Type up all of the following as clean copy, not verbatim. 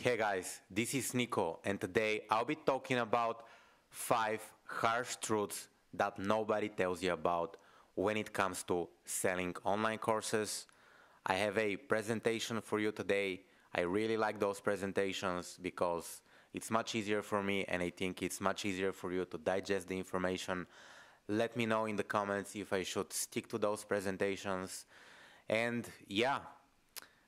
Hey guys, this is Niko, and today I'll be talking about 5 harsh truths that nobody tells you about when it comes to selling online courses. I have a presentation for you today. I really like those presentations because it's much easier for me, and I think it's much easier for you to digest the information. Let me know in the comments if I should stick to those presentations. And yeah,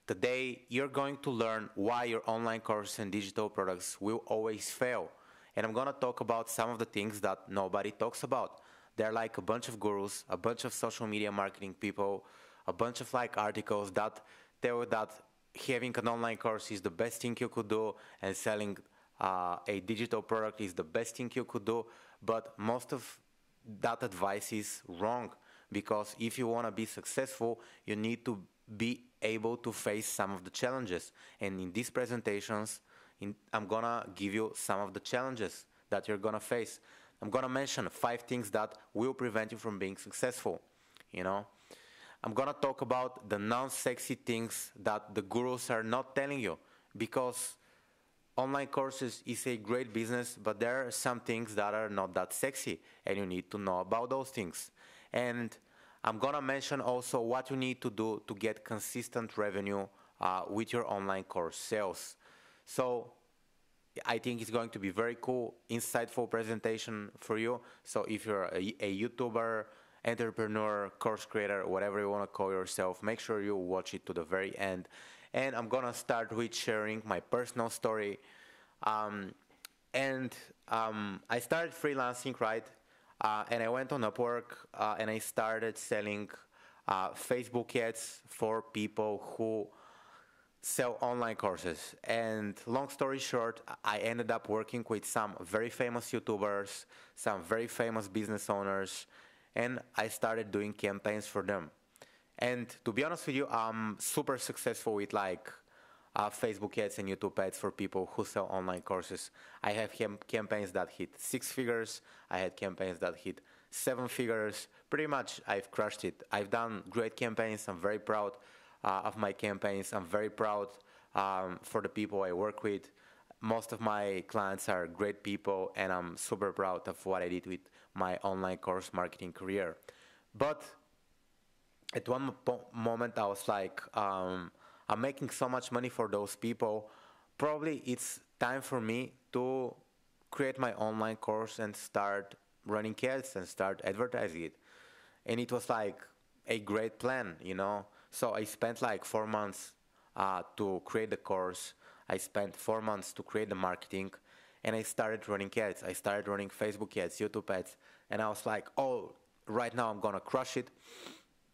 today you're going to learn why your online courses and digital products will always fail. And I'm gonna talk about some of the things that nobody talks about. They're like a bunch of gurus, a bunch of social media marketing people, a bunch of like articles that tell you that having an online course is the best thing you could do and selling a digital product is the best thing you could do. But most of that advice is wrong, because if you wanna be successful, you need to be able to face some of the challenges. And in these presentations, I'm gonna give you some of the challenges that you're gonna face. I'm gonna mention 5 things that will prevent you from being successful, you know. I'm gonna talk about the non-sexy things that the gurus are not telling you, because online courses is a great business, but there are some things that are not that sexy, and you need to know about those things. And I'm gonna mention also what you need to do to get consistent revenue with your online course sales. So I think it's going to be very cool, insightful presentation for you. So if you're a YouTuber, entrepreneur, course creator, whatever you wanna call yourself, make sure you watch it to the very end. And I'm gonna start with sharing my personal story. I started freelancing, right? And I went on Upwork and I started selling Facebook ads for people who sell online courses. And long story short, I ended up working with some very famous YouTubers, some very famous business owners, and I started doing campaigns for them. And to be honest with you, I'm super successful with like Facebook ads and YouTube ads for people who sell online courses. I have campaigns that hit 6 figures. I had campaigns that hit 7 figures. Pretty much I've crushed it. I've done great campaigns. I'm very proud of my campaigns. I'm very proud for the people I work with. Most of my clients are great people, and I'm super proud of what I did with my online course marketing career. But at one moment I was like, I'm making so much money for those people. Probably it's time for me to create my online course and start running ads and start advertising it. And it was like a great plan, you know. So I spent like 4 months to create the course. I spent 4 months to create the marketing, and I started running ads. I started running Facebook ads, YouTube ads, and I was like, oh, right now I'm gonna crush it.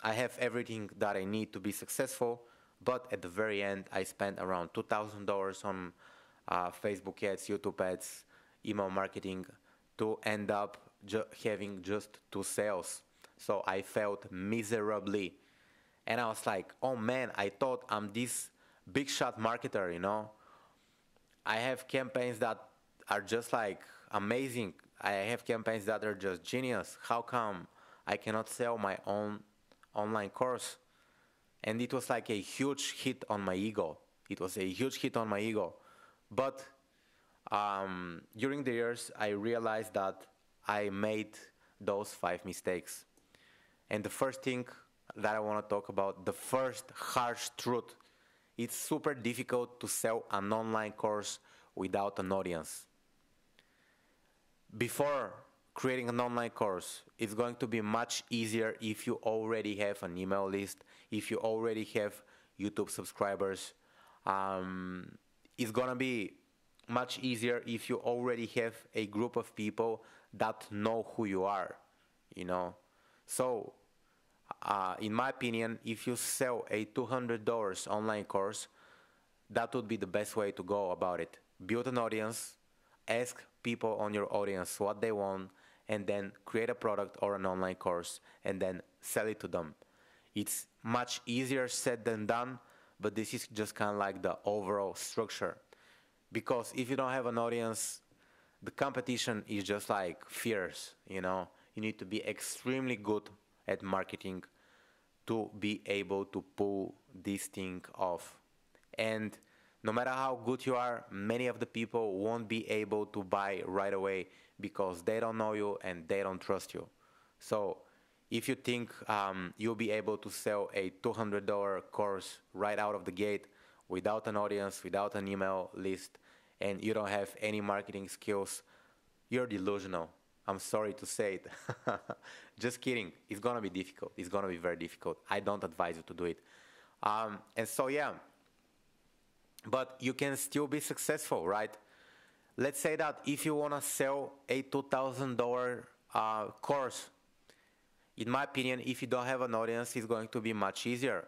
I have everything that I need to be successful. But at the very end, I spent around $2,000 on Facebook ads, YouTube ads, email marketing, to end up having just 2 sales. So I failed miserably. And I was like, oh man, I thought I'm this big shot marketer, you know? I have campaigns that are just like amazing. I have campaigns that are just genius. How come I cannot sell my own online course? And it was like a huge hit on my ego. It was a huge hit on my ego. But during the years, I realized that I made those 5 mistakes. And the first thing that I want to talk about, the first harsh truth, it's super difficult to sell an online course without an audience. Before creating an online course, it's going to be much easier if you already have an email list, if you already have YouTube subscribers. It's gonna be much easier if you already have a group of people that know who you are, you know? So, in my opinion, if you sell a $200 online course, that would be the best way to go about it. Build an audience, ask people on your audience what they want, and then create a product or an online course and then sell it to them. It's much easier said than done, but this is just kind of like the overall structure. Because if you don't have an audience, the competition is just like fierce, you know. You need to be extremely good at marketing to be able to pull this thing off. And No matter how good you are, many of the people won't be able to buy right away because they don't know you and they don't trust you. So if you think you'll be able to sell a $200 course right out of the gate without an audience, without an email list, and you don't have any marketing skills, you're delusional. I'm sorry to say it. Just kidding. It's going to be difficult. It's going to be very difficult. I don't advise you to do it. And so, yeah. But you can still be successful, right? Let's say that if you want to sell a $2,000 course, in my opinion, if you don't have an audience, it's going to be much easier.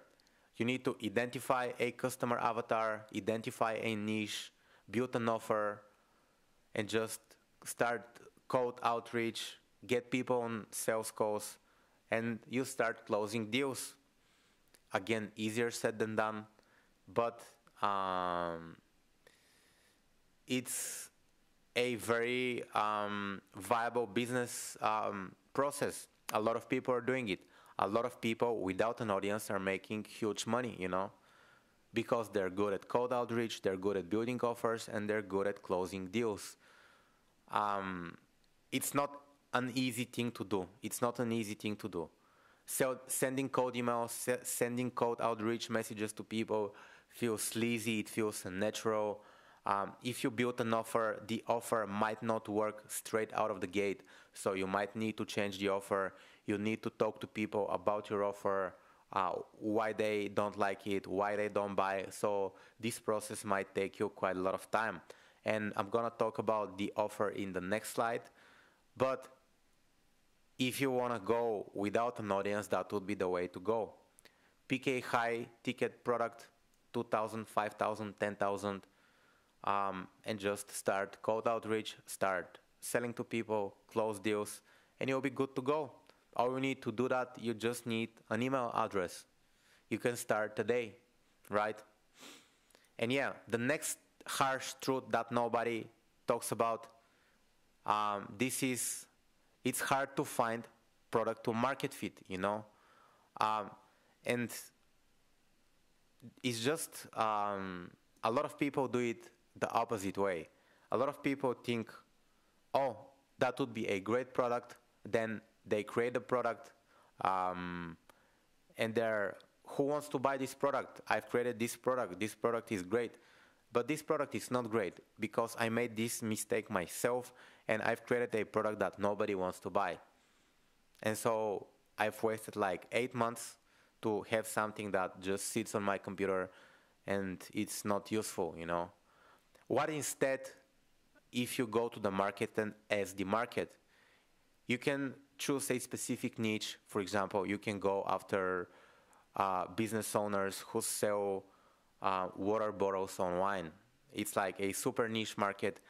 You need to identify a customer avatar, identify a niche, build an offer, and just start cold outreach, get people on sales calls, and you start closing deals. Again, easier said than done, but it's a very viable business process. A lot of people are doing it. A lot of people without an audience are making huge money, you know, because they're good at cold outreach, they're good at building offers, and they're good at closing deals. It's not an easy thing to do. It's not an easy thing to do. So sending cold emails, sending cold outreach messages to people feels sleazy, it feels unnatural. If you build an offer, the offer might not work straight out of the gate. So you might need to change the offer. You need to talk to people about your offer, why they don't like it, why they don't buy. So this process might take you quite a lot of time. And I'm gonna talk about the offer in the next slide. But if you wanna go without an audience, that would be the way to go. Pick a high ticket product, 2,000, 5,000, 10,000, and just start cold outreach, start selling to people, close deals, and you'll be good to go. All you need to do that, you just need an email address. You can start today, right? And yeah, the next harsh truth that nobody talks about, this is, it's hard to find product to market fit, you know? And it's just, a lot of people do it the opposite way. A lot of people think, oh, that would be a great product. Then they create a product, and they're, who wants to buy this product? I've created this product is great. But this product is not great because I made this mistake myself and I've created a product that nobody wants to buy. And so I've wasted like 8 months to have something that just sits on my computer and it's not useful, you know. What instead, if you go to the market and as the market, you can choose a specific niche. For example, you can go after business owners who sell water bottles online. It's like a super niche market,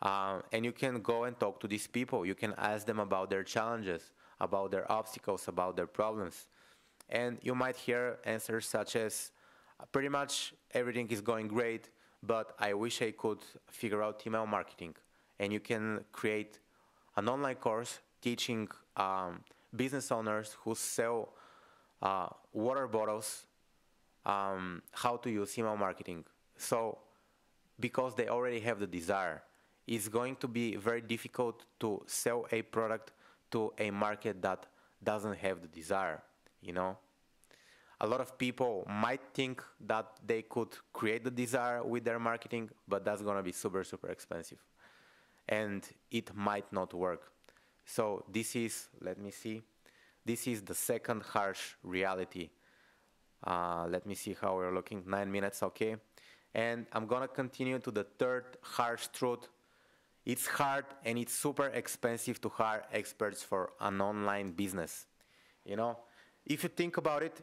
and you can go and talk to these people. You can ask them about their challenges, about their obstacles, about their problems, and you might hear answers such as, pretty much everything is going great, but I wish I could figure out email marketing. And you can create an online course teaching business owners who sell water bottles how to use email marketing. So because they already have the desire, it's going to be very difficult to sell a product to a market that doesn't have the desire, you know. A lot of people might think that they could create the desire with their marketing, but that's going to be super, super expensive. And it might not work. So this is, let me see, this is the second harsh reality. Let me see how we're looking, 9 minutes, okay. And I'm gonna continue to the third harsh truth. It's hard and it's super expensive to hire experts for an online business. You know, if you think about it,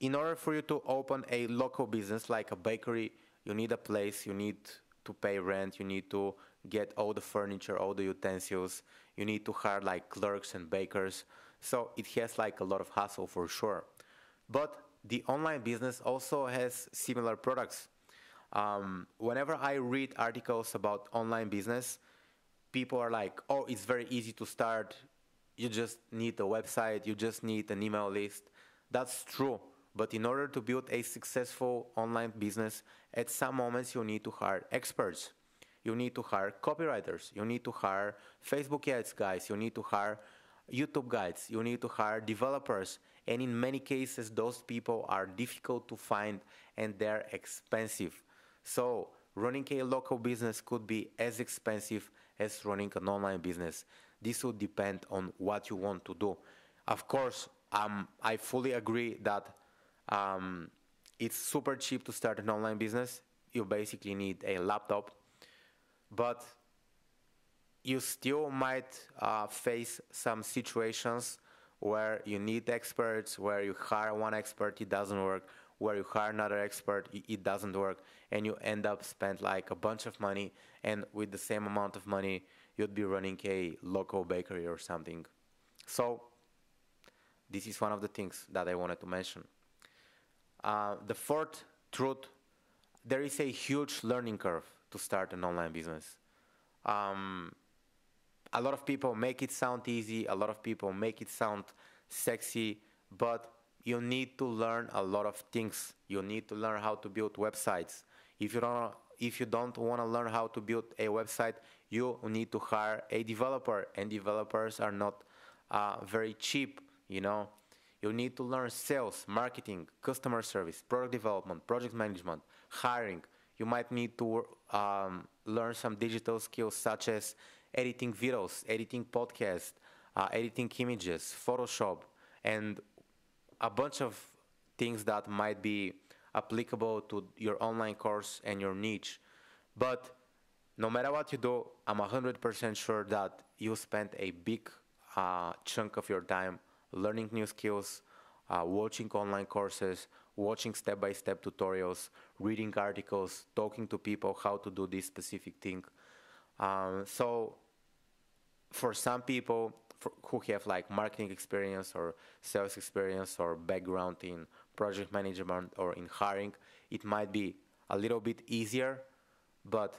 in order for you to open a local business like a bakery, you need a place, you need to pay rent, you need to get all the furniture, all the utensils, you need to hire like clerks and bakers. So it has like a lot of hassle for sure. But the online business also has similar products. Whenever I read articles about online business, people are like, oh, it's very easy to start. You just need a website. You just need an email list. That's true. But in order to build a successful online business, at some moments you need to hire experts. You need to hire copywriters. You need to hire Facebook ads guys. You need to hire YouTube guys. You need to hire developers. And in many cases, those people are difficult to find and they're expensive. So running a local business could be as expensive as running an online business. This would depend on what you want to do. Of course, I fully agree that it's super cheap to start an online business. You basically need a laptop. But you still might face some situations where you need experts, where you hire one expert, it doesn't work, where you hire another expert, it doesn't work, and you end up spending like a bunch of money, and with the same amount of money, you'd be running a local bakery or something. So this is one of the things that I wanted to mention. The fourth truth, there is a huge learning curve to start an online business. A lot of people make it sound easy, a lot of people make it sound sexy, but you need to learn a lot of things. You need to learn how to build websites. If you don't want to learn how to build a website, you need to hire a developer, and developers are not very cheap, you know. You need to learn sales, marketing, customer service, product development, project management, hiring. You might need to learn some digital skills such as editing videos, editing podcasts, editing images, Photoshop, and a bunch of things that might be applicable to your online course and your niche. But no matter what you do, I'm 100% sure that you spend a big chunk of your time learning new skills, watching online courses, watching step-by-step tutorials, reading articles, talking to people how to do this specific thing. So for some people who have like marketing experience or sales experience or background in project management or in hiring, it might be a little bit easier, but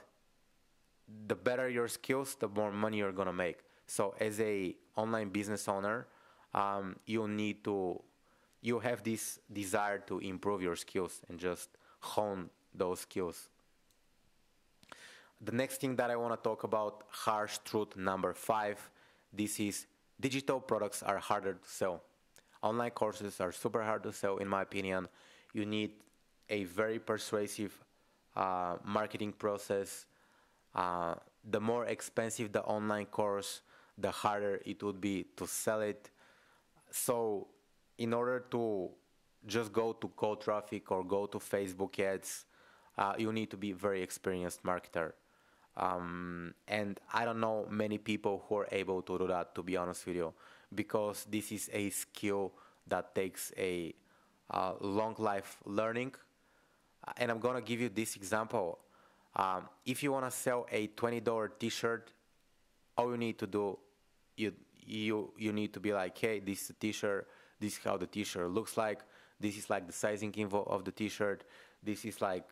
the better your skills, the more money you're gonna make. So as a online business owner, you have this desire to improve your skills and just hone those skills. The next thing that I want to talk about, harsh truth number 5, this is digital products are harder to sell. Online courses are super hard to sell, in my opinion. You need a very persuasive marketing process. The more expensive the online course, the harder it would be to sell it. So in order to just go to cold traffic or go to Facebook ads, you need to be a very experienced marketer. And I don't know many people who are able to do that, to be honest with you, because this is a skill that takes a long life learning. And I'm gonna give you this example. If you wanna sell a $20 t-shirt, all you need to do, you need to be like, hey, this is a t-shirt, this is how the t-shirt looks like, this is like the sizing info of the t-shirt, this is like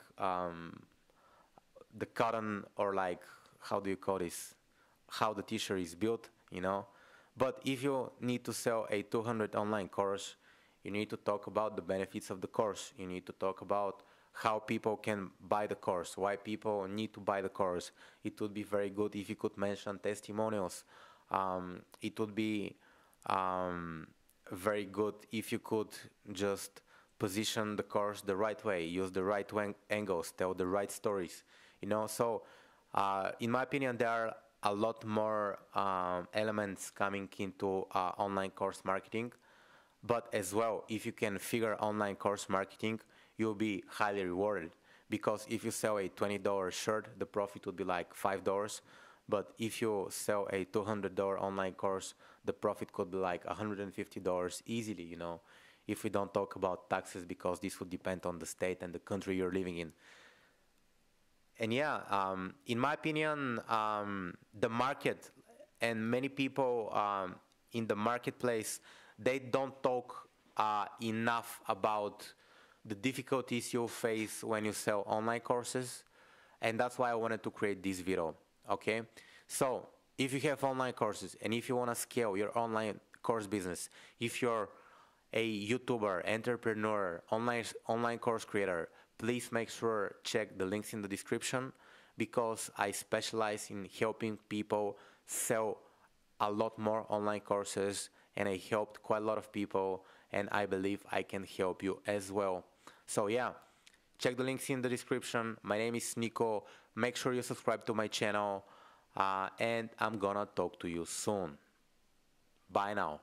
the cotton, or like, how do you call this, how the t-shirt is built, you know. But if you need to sell a 200 online course, you need to talk about the benefits of the course, you need to talk about how people can buy the course, why people need to buy the course. It would be very good if you could mention testimonials. It would be very good if you could just position the course the right way, use the right angles, tell the right stories, you know. So in my opinion, there are a lot more elements coming into online course marketing. But as well, if you can figure online course marketing, you'll be highly rewarded, because if you sell a $20 shirt, the profit would be like $5. But if you sell a $200 online course, the profit could be like $150 easily, you know, if we don't talk about taxes, because this would depend on the state and the country you're living in. And yeah, in my opinion, the market and many people in the marketplace, they don't talk enough about the difficulties you face when you sell online courses. And that's why I wanted to create this video. Okay, so if you have online courses and if you want to scale your online course business, if you're a YouTuber, entrepreneur, online course creator, please make sure check the links in the description, because I specialize in helping people sell a lot more online courses, and I helped quite a lot of people, and I believe I can help you as well. So yeah, check the links in the description. My name is Niko. Make sure you subscribe to my channel, and I'm gonna talk to you soon. Bye now.